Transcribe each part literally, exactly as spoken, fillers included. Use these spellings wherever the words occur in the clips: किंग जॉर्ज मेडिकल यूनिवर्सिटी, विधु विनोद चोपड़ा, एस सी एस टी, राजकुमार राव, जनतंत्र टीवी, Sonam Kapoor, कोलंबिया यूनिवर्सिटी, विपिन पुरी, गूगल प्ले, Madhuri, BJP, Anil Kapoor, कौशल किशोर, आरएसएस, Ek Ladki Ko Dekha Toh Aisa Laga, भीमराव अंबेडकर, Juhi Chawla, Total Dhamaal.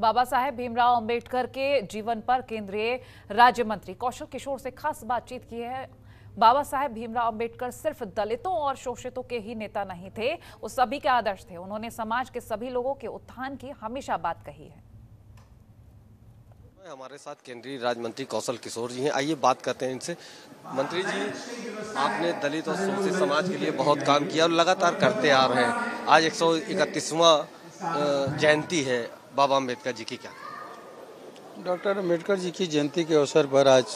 बाबा साहेब भीमराव अंबेडकर के जीवन पर केंद्रीय राज्य मंत्री कौशल किशोर से खास बातचीत की है। बाबा साहेब भीमराव अंबेडकर सिर्फ दलितों और शोषितों के ही नेता नहीं थे, वो सभी के आदर्श थे। उन्होंने समाज के सभी लोगों के उत्थान की हमेशा बात कही है। हमारे साथ केंद्रीय राज्य मंत्री कौशल किशोर जी हैं, आइए बात करते हैं इनसे। मंत्री जी, आपने दलित और शोषित समाज के लिए बहुत काम किया और लगातार करते आ रहे हैं। आज एक सौ इकतीसवां जयंती है बाबा अम्बेडकर जी की, क्या डॉक्टर अम्बेडकर जी की जयंती के अवसर पर आज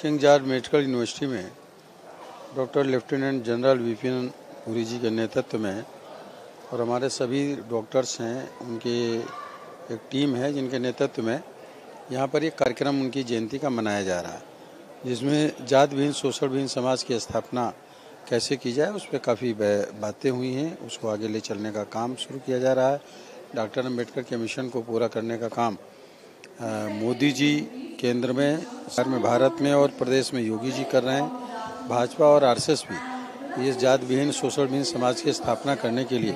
किंग जॉर्ज मेडिकल यूनिवर्सिटी में doctor lieutenant general विपिन पुरी ji के नेतृत्व में, और हमारे सभी डॉक्टर्स हैं उनके एक टीम है जिनके नेतृत्व में यहाँ पर एक कार्यक्रम उनकी जयंती का मनाया जा रहा है, जिसमें जात विहीन शोषण विहीन समाज की स्थापना कैसे की जाए उस पर काफ़ी बातें हुई हैं। उसको आगे ले चलने का काम शुरू किया जा रहा है। डॉक्टर अम्बेडकर के मिशन को पूरा करने का काम मोदी जी केंद्र में, सर में, भारत में और प्रदेश में योगी जी कर रहे हैं। भाजपा और आरएसएस भी ये जात विहीन शोषण विहीन समाज की स्थापना करने के लिए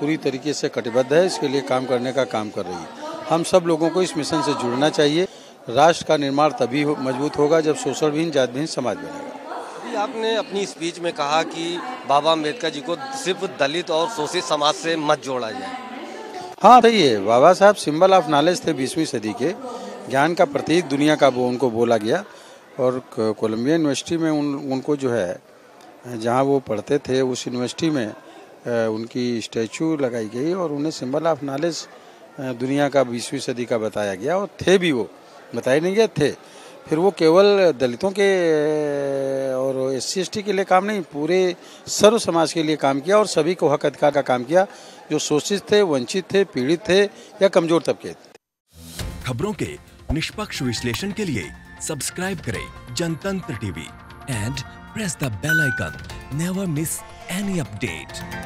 पूरी तरीके से कटिबद्ध है, इसके लिए काम करने का काम कर रही है। हम सब लोगों को इस मिशन से जुड़ना चाहिए। राष्ट्र का निर्माण तभी हो, मजबूत होगा जब शोषण विहीन जात विहीन समाज बनेगा। अभी आपने अपनी स्पीच में कहा कि बाबा अम्बेडकर जी को सिर्फ दलित और शोषित समाज से मत जोड़ा जाए। हाँ, सही है। बाबा साहब सिंबल ऑफ नॉलेज थे, बीसवीं सदी के ज्ञान का प्रतीक दुनिया का वो उनको बोला गया, और कोलंबिया यूनिवर्सिटी में उन उनको जो है जहाँ वो पढ़ते थे उस यूनिवर्सिटी में उनकी स्टैचू लगाई गई और उन्हें सिंबल ऑफ नॉलेज दुनिया का बीसवीं सदी का बताया गया, और थे भी, वो बताए नहीं गए थे। फिर वो केवल दलितों के और एस सी एस टी के लिए काम नहीं, पूरे सर्व समाज के लिए काम किया और सभी को हक अधिकार का काम किया जो शोषित थे, वंचित थे, पीड़ित थे या कमजोर तबके थे। खबरों के निष्पक्ष विश्लेषण के लिए सब्सक्राइब करें जनतंत्र टीवी and press the bell icon. Never miss any update.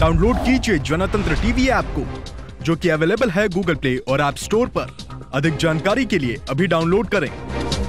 Download कीजिए जनतंत्र टीवी ऐप को, जो कि अवेलेबल है गूगल प्ले और ऐप स्टोर पर। अधिक जानकारी के लिए अभी डाउनलोड करें।